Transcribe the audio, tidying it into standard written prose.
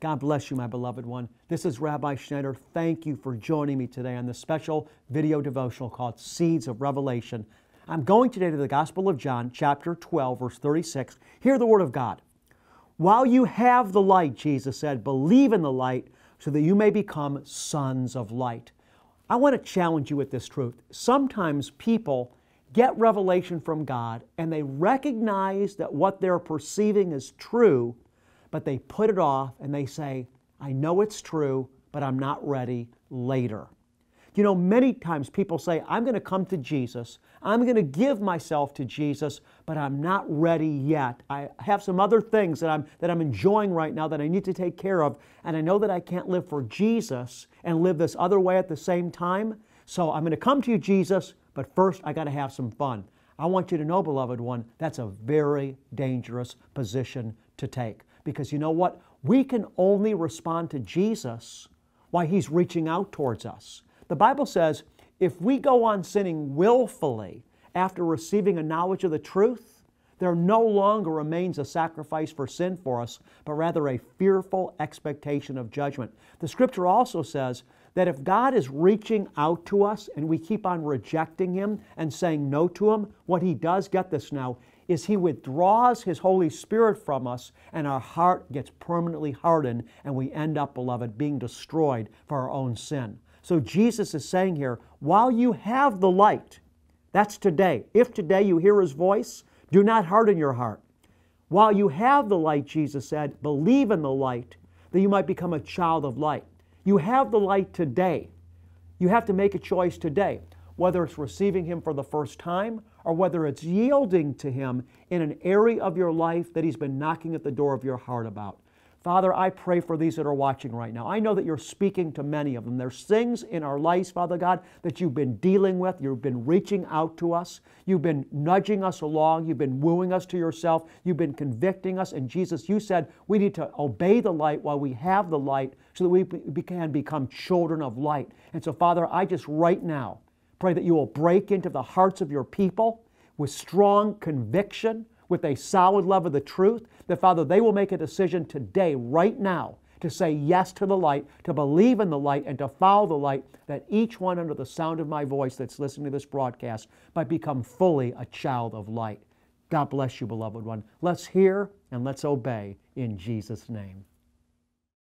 God bless you, my beloved one. This is Rabbi Schneider. Thank you for joining me today on this special video devotional called Seeds of Revelation. I'm going today to the Gospel of John, chapter 12, verse 36. Hear the Word of God. While you have the light, Jesus said, believe in the light so that you may become sons of light. I want to challenge you with this truth. Sometimes people get revelation from God and they recognize that what they're perceiving is true, but they put it off and they say, I know it's true, but I'm not ready later. You know, many times people say, I'm going to come to Jesus. I'm going to give myself to Jesus, but I'm not ready yet. I have some other things that I'm enjoying right now that I need to take care of, and I know that I can't live for Jesus and live this other way at the same time. So I'm going to come to you, Jesus, but first I got to have some fun. I want you to know, beloved one, that's a very dangerous position to take. Because you know what? We can only respond to Jesus while He's reaching out towards us. The Bible says if we go on sinning willfully after receiving a knowledge of the truth, there no longer remains a sacrifice for sin for us, but rather a fearful expectation of judgment. The Scripture also says that if God is reaching out to us and we keep on rejecting Him and saying no to Him, what He does, get this now, is He withdraws His Holy Spirit from us and our heart gets permanently hardened and we end up, beloved, being destroyed for our own sin. So Jesus is saying here, while you have the light, that's today. If today you hear His voice, do not harden your heart. While you have the light, Jesus said, believe in the light that you might become a child of light. You have the light today. You have to make a choice today, whether it's receiving Him for the first time or whether it's yielding to Him in an area of your life that He's been knocking at the door of your heart about. Father, I pray for these that are watching right now. I know that You're speaking to many of them. There's things in our lives, Father God, that You've been dealing with. You've been reaching out to us. You've been nudging us along. You've been wooing us to Yourself. You've been convicting us. And Jesus, You said we need to obey the light while we have the light so that we can become children of light. And so, Father, I just right now pray that You will break into the hearts of Your people with strong conviction, with a solid love of the truth, that, Father, they will make a decision today, right now, to say yes to the light, to believe in the light, and to follow the light, that each one under the sound of my voice that's listening to this broadcast might become fully a child of light. God bless you, beloved one. Let's hear and let's obey in Jesus' name.